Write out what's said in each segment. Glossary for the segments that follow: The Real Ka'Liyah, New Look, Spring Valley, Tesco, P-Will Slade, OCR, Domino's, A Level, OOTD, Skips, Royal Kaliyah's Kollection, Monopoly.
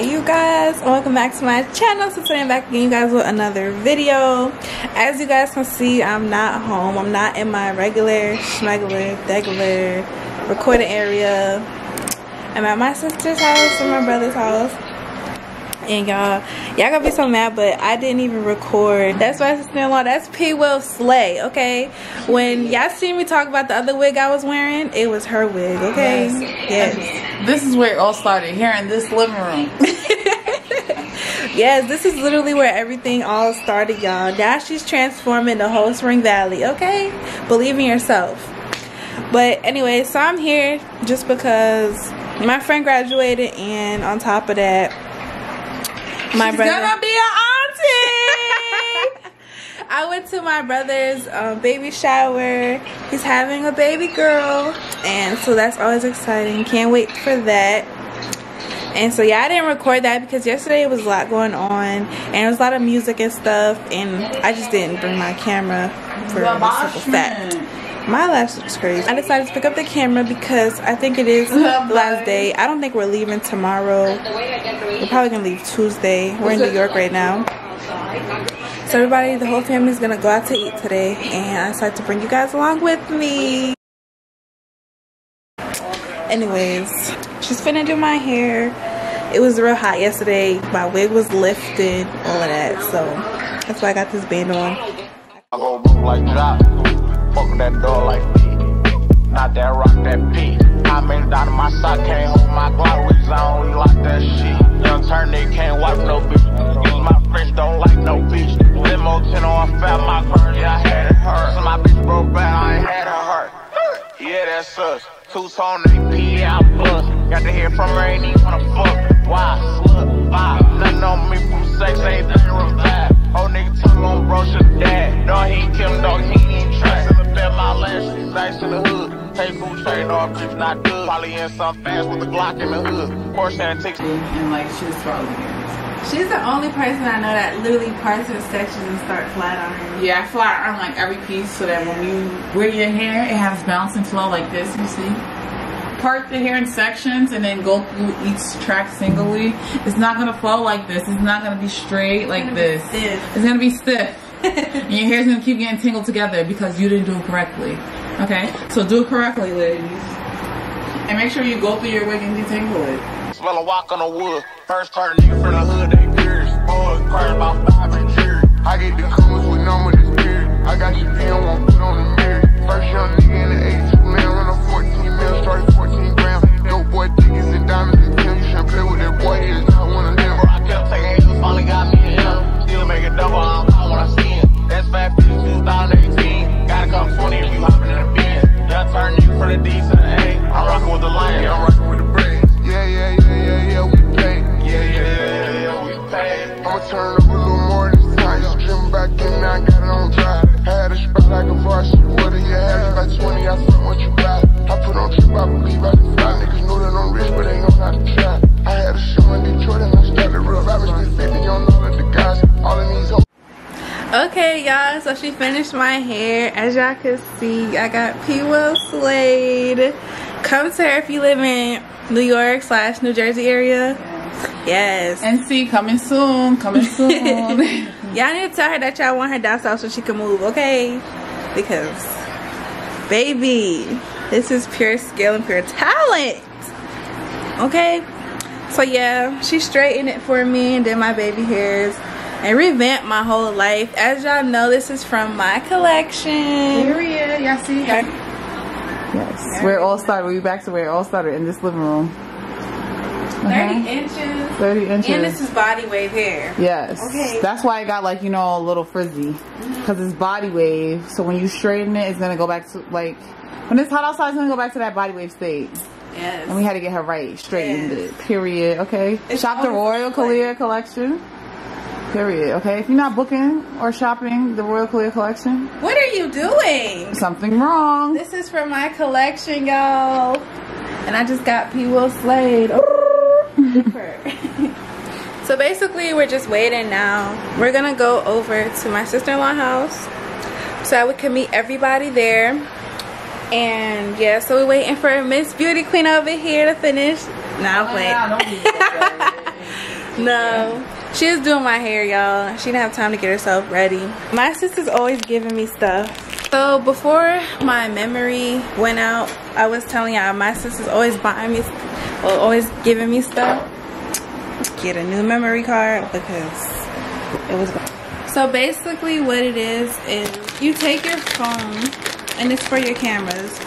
Hey you guys, and welcome back to my channel. So today I'm back again, you guys, with another video. As you guys can see, I'm not home. I'm not in my regular degular recording area. I'm at my sister's house and my brother's house. And y'all gonna be so mad, but I didn't even record. That's my sister-in-law. That's P-Will Slade, okay? When y'all see me talk about the other wig I was wearing, it was her wig, okay? Yes. This is where it all started, here in this living room. Yes, this is literally where everything all started, y'all. Now she's transforming the whole Spring Valley, okay? Believe in yourself. But anyway, so I'm here just because my friend graduated, and on top of that, my brother. She's gonna be an auntie. I went to my brother's baby shower. He's having a baby girl, and so that's always exciting. Can't wait for that. And so yeah, I didn't record that because yesterday it was a lot going on, and it was a lot of music and stuff, and I just didn't bring my camera for a simple fact. My lash looks crazy. I decided to pick up the camera because I think it is the last day. I don't think we're leaving tomorrow. We're probably gonna leave Tuesday. We're in New York right now. So everybody, the whole family's gonna go out to eat today, and I decided to bring you guys along with me. Anyways, she's finna do my hair. It was real hot yesterday. My wig was lifted, all of that. So that's why I got this band on. I go like that. Fuck that door like me, not that rock, that P. I mean, down to my sock, can't hold my glories, I only like that shit. Young turn, they can't wipe no bitch. My friends don't like no bitch. Limo 10 on fat, my burn, yeah, I had it hurt. So my bitch broke back, I ain't had her hurt. Yeah, that's us. Two-tone, they pee, I bust. Got to hear from her, ain't even wanna fuck. Why? Slut, vibe. Nothing on me from sex, ain't nothing revive. Whole nigga talking on bro, shit dad. No, he Kim, dog, he ain't trash. My lashes, ice in the hood. Hey, food trade off, bitch, not good. Probably in some fast with a Glock in the hood. Porsche and tickets. And like, she's probably she's the only person I know that literally parts her sections and start flat iron. Yeah, I flat iron like every piece so that when you wear your hair, it has bounce and flow like this, you see? Part the hair in sections and then go through each track singly. It's not gonna flow like this. It's not gonna be straight like this. It's gonna be stiff. And your hair's gonna keep getting tangled together because you didn't do it correctly. Okay? So do it correctly, ladies. And make sure you go through your wig and detangle it. Smell a walk on the wood. First turn nigga from the hood, they pierce. Boys cry about 5 and cheer. I get the coolest with no one that's beard. I got you PM on put on the mirror. First young nigga in the 8-2 man, run a 14 mil, started 14 grams. No boy, tickets and diamonds and kill. You shouldn't play with that boy, he is not one of them. I kept taking H's, finally got me in him. Still make it double, I don't know what I see. That's 5 2018. Gotta come 20 if you hopping in the bin. Y'all turn you from the D to the A. I'm rockin' with the lion, I'm rockin' with the brain. Yeah, we pay. Yeah, we pay. I'ma turn up a little more this time. Trim back in, I got it on dry. Had a spot like a varsity. What do you have? By 20, I spent what you got. I put on trip, I believe I can fly. Niggas know that I'm rich, but they know how to try. I had a show in Detroit and I started real. I was just 50 on all of the guys. All of these hoes. Okay, y'all, so she finished my hair. As y'all can see, I got P-Will Slade. Come to her if you live in New York / New Jersey area. Yes. And see, coming soon, coming soon. Y'all need to tell her that y'all want her down south so she can move, okay? Because, baby, this is pure skill and pure talent. Okay? So, yeah, she straightened it for me and did my baby hairs. And revamp my whole life. As y'all know, this is from my collection. Here y'all see? Yes, where it all started. We back to where it all started in this living room. 30 inches. 30 inches. And this is body wave hair. Yes. Okay. That's why it got like, you know, a little frizzy. Because it's body wave. So when you straighten it, it's going to go back to like, when it's hot outside, it's going to go back to that body wave state. Yes. And we had to get her right. Straightened it. Period. Okay. Shop the Royal Kaliyah's Kollection. Period. Okay, if you're not booking or shopping the Royal Kaliyah's Kollection, what are you doing? Something wrong. This is from my collection, y'all, and I just got P-Will Slade. So basically, we're just waiting now. We're gonna go over to my sister-in-law house so that we can meet everybody there. And yeah, so we're waiting for Miss Beauty Queen over here to finish. Nah, I'm playing. No, she's doing my hair, y'all. She didn't have time to get herself ready. My sister's always giving me stuff. So before my memory went out, I was telling y'all my sister's always buying me, or always giving me stuff. Get a new memory card because it was gone. So basically what it is you take your phone, and it's for your cameras.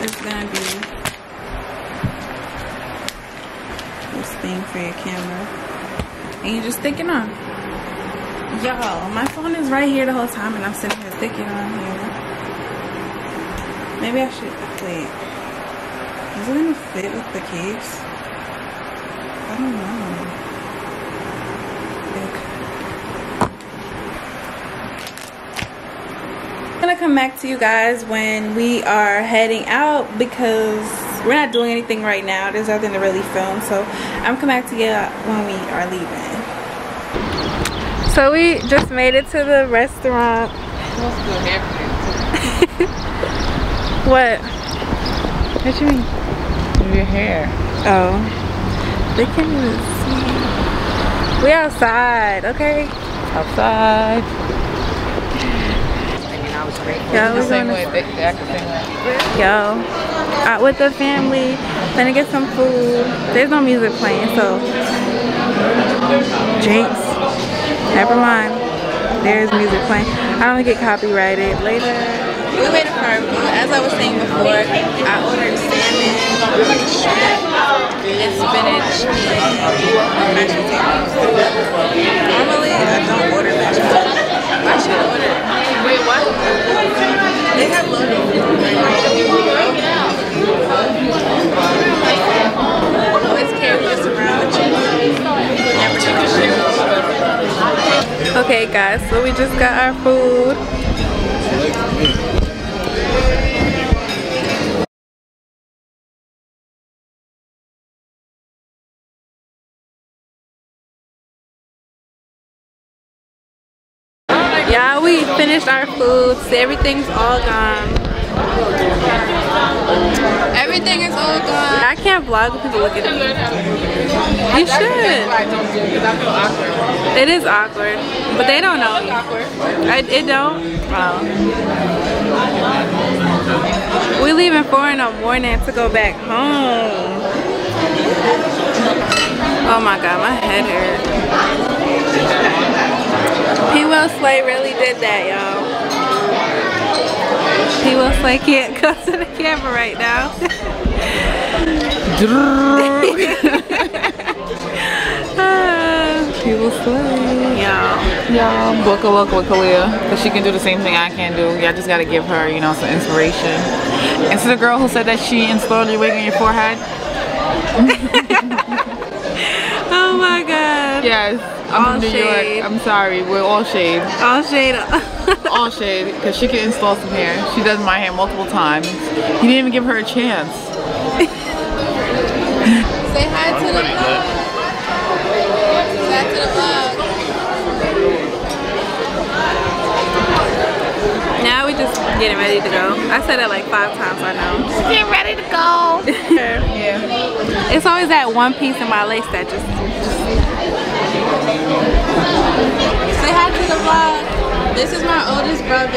It's gonna be thing for your camera, and you just stick it on. Y'all, my phone is right here the whole time, and I'm sitting here sticking on here. Maybe I should wait. Is it gonna fit with the case? I don't know. I'm gonna come back to you guys when we are heading out because we're not doing anything right now. There's nothing to really film, so I'm coming back to you when we are leaving. So we just made it to the restaurant. What? What you mean? Your hair. Oh, they can't even see. We outside, okay? Outside. I mean, I was grateful. Yo, we're going to... Yo. Out with the family, gonna get some food. There's no music playing, so jinx. Never mind. There's music playing. I don't get copyrighted later. We made a farm food. As I was saying before, I ordered salmon, shrimp, and spinach, and mashed potatoes. Normally, I don't order mashed potatoes. I should order. Wait, what? They have loaded. Always carry this around with you. Never take your shoes. Okay guys, so we just got our food. Yeah, we finished our food, so everything's all gone. Everything is all gone. I can't vlog with people looking at me. You should. It is awkward, but they don't know me. It don't. Oh. We're leaving 4 in the morning to go back home. Oh my god, my head hurts. P-Will Slade really did that, y'all. P-Will Slade can't come to the camera right now. P-Will Slade. Y'all, book a look with Kaliyah, because she can do the same thing I can do. Y'all just gotta give her, you know, some inspiration. And to the girl who said that she installed your wig on your forehead. Oh my god. Yes. I'm from New York. I'm sorry, we're all shade. All shade. All shade, because she can install some hair. She does my hair multiple times. You didn't even give her a chance. Say hi to the vlog. Say hi to the vlog. Now we just getting ready to go. I said that like 5 times, I know. Getting ready to go. Yeah. It's always that one piece in my lace that just say hi to the vlog. This is my oldest brother.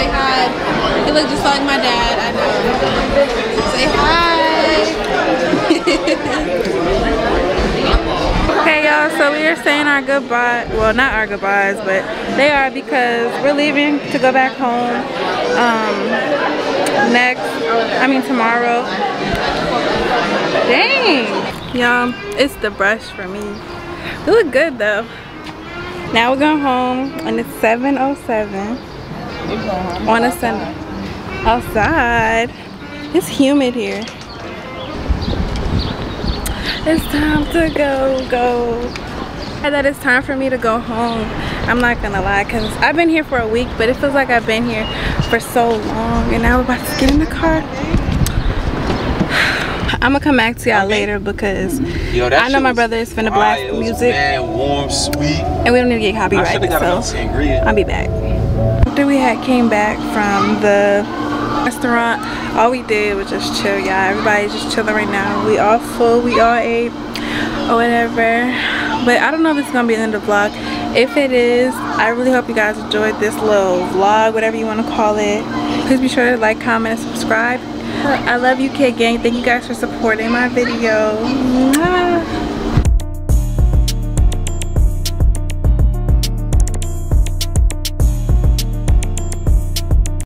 Say hi. He looks just like my dad, I know. Say hi. Okay y'all, so we are saying our goodbye. Well, not our goodbyes, but they are, because we're leaving to go back home tomorrow. Dang. Y'all, it's the brush for me. It looked good though. Now we're going home, and it's 7:07 on a Sunday. Outside, it's humid here. It's time to go. That it's time for me to go home. I'm not gonna lie, because I've been here for a week, but it feels like I've been here for so long. And now we're about to get in the car. I'm gonna come back to y'all later, because I know my brother is finna blast music. Mad, warm, sweet. And we don't need to get copyrighted, so I'll be back. After we had came back from the restaurant. All we did was just chill, y'all. Everybody's just chilling right now. We all full, we all ate or whatever. But I don't know if it's gonna be the end of the vlog. If it is, I really hope you guys enjoyed this little vlog, whatever you want to call it. Please be sure to like, comment, and subscribe. I love you, Kid Gang. Thank you guys for supporting my video. Mwah.